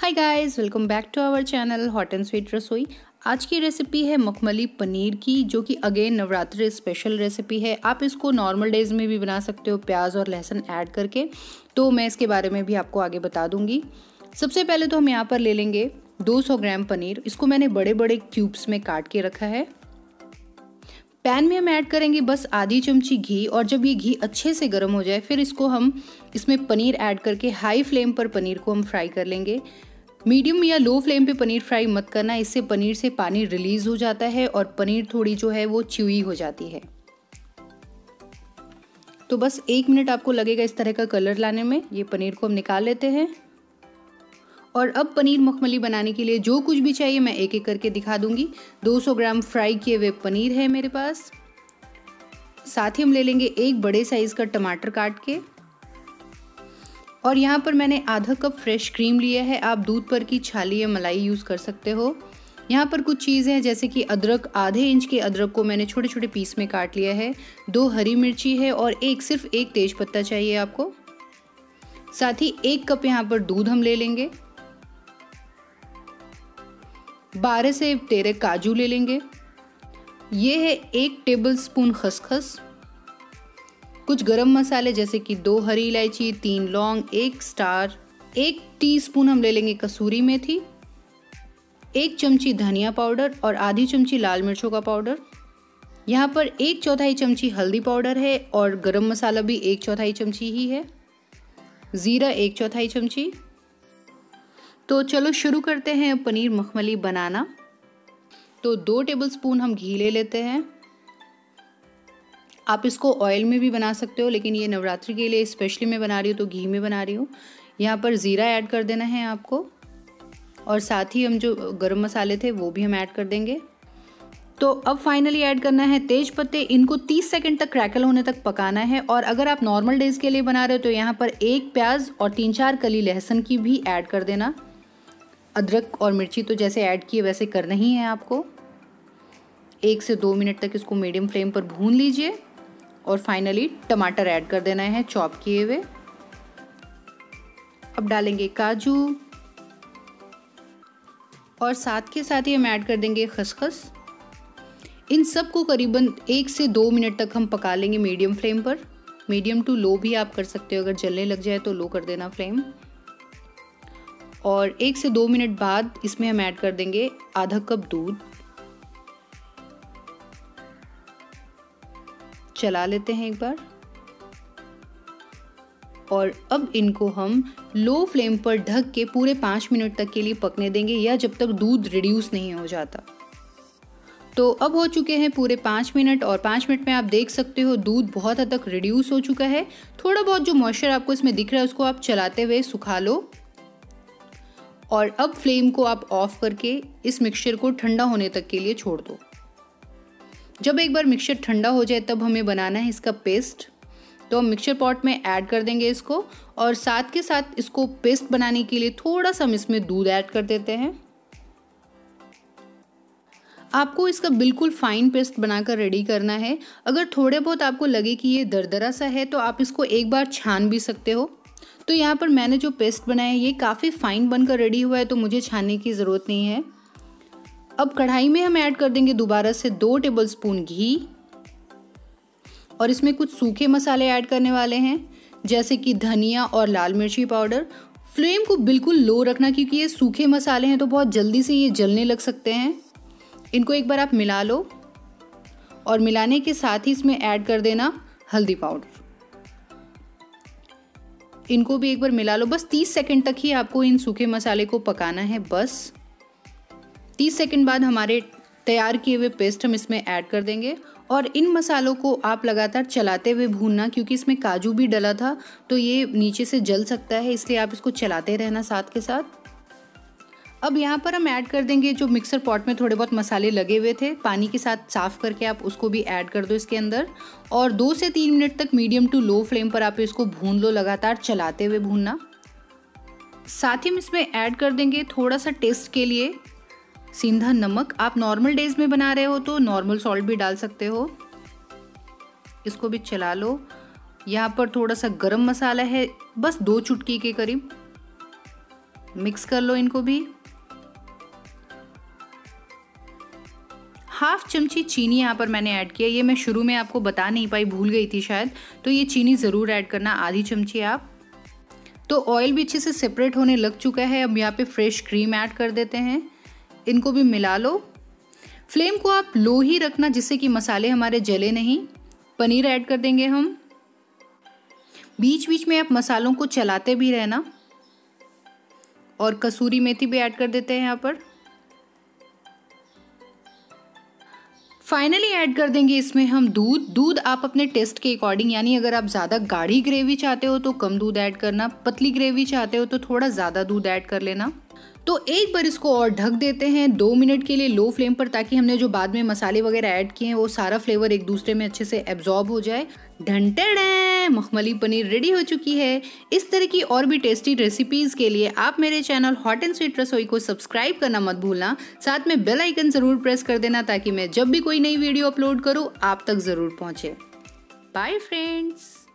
Hi guys, welcome back to our channel hot and sweet Rasoi. आज की recipe है मखमली पनीर की, जो कि अगेन नवरात्रि स्पेशल रेसिपी है। आप इसको नॉर्मल डेज़ में भी बना सकते हो प्याज और लहसुन ऐड करके, तो मैं इसके बारे में भी आपको आगे बता दूंगी। सबसे पहले तो हम यहाँ पर ले लेंगे 200 ग्राम पनीर। इसको मैंने बड़े बड़े क्यूब्स में काट के रखा है। पैन में हम ऐड करेंगे बस आधी चमची घी, और जब ये घी अच्छे से गर्म हो जाए फिर इसको हम इसमें पनीर ऐड करके हाई फ्लेम पर पनीर को हम फ्राई कर लेंगे। मीडियम या लो फ्लेम पे पनीर फ्राई मत करना, इससे पनीर से पानी रिलीज हो जाता है और पनीर थोड़ी जो है वो च्यूई हो जाती है। तो बस 1 मिनट आपको लगेगा इस तरह का कलर लाने में। ये पनीर को हम निकाल लेते हैं। और अब पनीर मखमली बनाने के लिए जो कुछ भी चाहिए मैं एक एक करके दिखा दूंगी। 200 ग्राम फ्राई किए हुए पनीर है मेरे पास। साथ ही हम ले लेंगे एक बड़े साइज का टमाटर काट के, और यहाँ पर मैंने आधा कप फ्रेश क्रीम लिया है। आप दूध पर की छाली या मलाई यूज़ कर सकते हो। यहाँ पर कुछ चीज़ें हैं जैसे कि अदरक, आधे इंच के अदरक को मैंने छोटे छोटे पीस में काट लिया है। 2 हरी मिर्ची है और सिर्फ एक तेज पत्ता चाहिए आपको। साथ ही 1 कप यहाँ पर दूध हम ले लेंगे। 12 से 13 काजू ले लेंगे। ये है 1 टेबलस्पून खसखस। कुछ गरम मसाले जैसे कि 2 हरी इलायची, 3 लौंग, 1 स्टार, 1 टीस्पून हम ले लेंगे कसूरी मेथी, 1 चमची धनिया पाउडर और आधी चमची लाल मिर्चों का पाउडर। यहाँ पर 1/4 चमची हल्दी पाउडर है और गरम मसाला भी 1/4 चमची ही है। ज़ीरा 1/4 चमची। तो चलो शुरू करते हैं पनीर मखमली बनाना। तो 2 टेबलस्पून हम घी ले लेते हैं। आप इसको ऑयल में भी बना सकते हो, लेकिन ये नवरात्रि के लिए स्पेशली मैं बना रही हूँ तो घी में बना रही हूँ। यहाँ पर ज़ीरा ऐड कर देना है आपको, और साथ ही हम जो गरम मसाले थे वो भी हम ऐड कर देंगे। तो अब फाइनली ऐड करना है तेज पत्ते। इनको 30 सेकंड तक क्रैकल होने तक पकाना है। और अगर आप नॉर्मल डेज़ के लिए बना रहे हो तो यहाँ पर 1 प्याज और 3-4 कली लहसुन की भी ऐड कर देना। अदरक और मिर्ची तो जैसे ऐड किए वैसे करना ही है आपको। 1 से 2 मिनट तक इसको मीडियम फ्लेम पर भून लीजिए। और फाइनली टमाटर ऐड कर देना है चॉप किए हुए। अब डालेंगे काजू, और साथ के साथ ही हम ऐड कर देंगे खसखस। इन सब को करीबन 1 से 2 मिनट तक हम पका लेंगे मीडियम फ्लेम पर। मीडियम टू लो भी आप कर सकते हो, अगर जलने लग जाए तो लो कर देना फ्लेम। और 1 से 2 मिनट बाद इसमें हम ऐड कर देंगे आधा कप दूध। चला लेते हैं एक बार। और अब इनको हम लो फ्लेम पर ढक के पूरे 5 मिनट तक के लिए पकने देंगे, या जब तक दूध रिड्यूस नहीं हो जाता। तो अब हो चुके हैं पूरे 5 मिनट, और 5 मिनट में आप देख सकते हो दूध बहुत हद तक रिड्यूस हो चुका है। थोड़ा बहुत जो मॉइस्चर आपको इसमें दिख रहा है उसको आप चलाते हुए सुखा लो। और अब फ्लेम को आप ऑफ करके इस मिक्सचर को ठंडा होने तक के लिए छोड़ दो। जब एक बार मिक्सचर ठंडा हो जाए तब हमें बनाना है इसका पेस्ट। तो हम मिक्सचर पॉट में ऐड कर देंगे इसको, और साथ के साथ इसको पेस्ट बनाने के लिए थोड़ा सा हम इसमें दूध ऐड कर देते हैं। आपको इसका बिल्कुल फाइन पेस्ट बनाकर रेडी करना है। अगर थोड़े बहुत आपको लगे कि ये दरदरा सा है तो आप इसको एक बार छान भी सकते हो। तो यहाँ पर मैंने जो पेस्ट बनाया है ये काफ़ी फाइन बनकर रेडी हुआ है, तो मुझे छानने की ज़रूरत नहीं है। अब कढ़ाई में हम ऐड कर देंगे दोबारा से 2 टेबलस्पून घी, और इसमें कुछ सूखे मसाले ऐड करने वाले हैं जैसे कि धनिया और लाल मिर्ची पाउडर। फ्लेम को बिल्कुल लो रखना, क्योंकि ये सूखे मसाले हैं तो बहुत जल्दी से ये जलने लग सकते हैं। इनको एक बार आप मिला लो, और मिलाने के साथ ही इसमें ऐड कर देना हल्दी पाउडर। इनको भी एक बार मिला लो। बस 30 सेकंड तक ही आपको इन सूखे मसाले को पकाना है। बस 30 सेकंड बाद हमारे तैयार किए हुए पेस्ट हम इसमें ऐड कर देंगे, और इन मसालों को आप लगातार चलाते हुए भूनना, क्योंकि इसमें काजू भी डला था तो ये नीचे से जल सकता है, इसलिए आप इसको चलाते रहना साथ के साथ। अब यहाँ पर हम ऐड कर देंगे जो मिक्सर पॉट में थोड़े बहुत मसाले लगे हुए थे, पानी के साथ साफ़ करके आप उसको भी ऐड कर दो इसके अंदर। और 2 से 3 मिनट तक मीडियम टू लो फ्लेम पर आप इसको भून लो, लगातार चलाते हुए भूनना। साथ ही हम इसमें ऐड कर देंगे थोड़ा सा टेस्ट के लिए सिंधा नमक। आप नॉर्मल डेज में बना रहे हो तो नॉर्मल सॉल्ट भी डाल सकते हो। इसको भी चला लो। यहाँ पर थोड़ा सा गर्म मसाला है, बस 2 चुटकी के करीब। मिक्स कर लो इनको भी। हाफ चमची चीनी यहाँ पर मैंने ऐड किया, ये मैं शुरू में आपको बता नहीं पाई, भूल गई थी शायद, तो ये चीनी ज़रूर ऐड करना, आधी चमची आप। तो ऑयल भी अच्छे से सेपरेट होने लग चुका है। अब यहाँ पे फ्रेश क्रीम ऐड कर देते हैं, इनको भी मिला लो। फ्लेम को आप लो ही रखना जिससे कि मसाले हमारे जले नहीं। पनीर ऐड कर देंगे हम, बीच बीच में आप मसालों को चलाते भी रहना। और कसूरी मेथी भी ऐड कर देते हैं यहाँ पर। फाइनली ऐड कर देंगे इसमें हम दूध। दूध आप अपने टेस्ट के अकॉर्डिंग, यानी अगर आप ज़्यादा गाढ़ी ग्रेवी चाहते हो तो कम दूध ऐड करना, पतली ग्रेवी चाहते हो तो थोड़ा ज़्यादा दूध ऐड कर लेना। तो एक बार इसको और ढक देते हैं 2 मिनट के लिए लो फ्लेम पर, ताकि हमने जो बाद में मसाले वगैरह ऐड किए हैं वो सारा फ्लेवर एक दूसरे में अच्छे से एब्जॉर्ब हो जाए। ढंटेड़े, मखमली पनीर रेडी हो चुकी है। इस तरह की और भी टेस्टी रेसिपीज़ के लिए आप मेरे चैनल हॉट एंड स्वीट रसोई को सब्सक्राइब करना मत भूलना। साथ में बेल आइकन ज़रूर प्रेस कर देना, ताकि मैं जब भी कोई नई वीडियो अपलोड करूँ आप तक ज़रूर पहुँचे। Bye friends.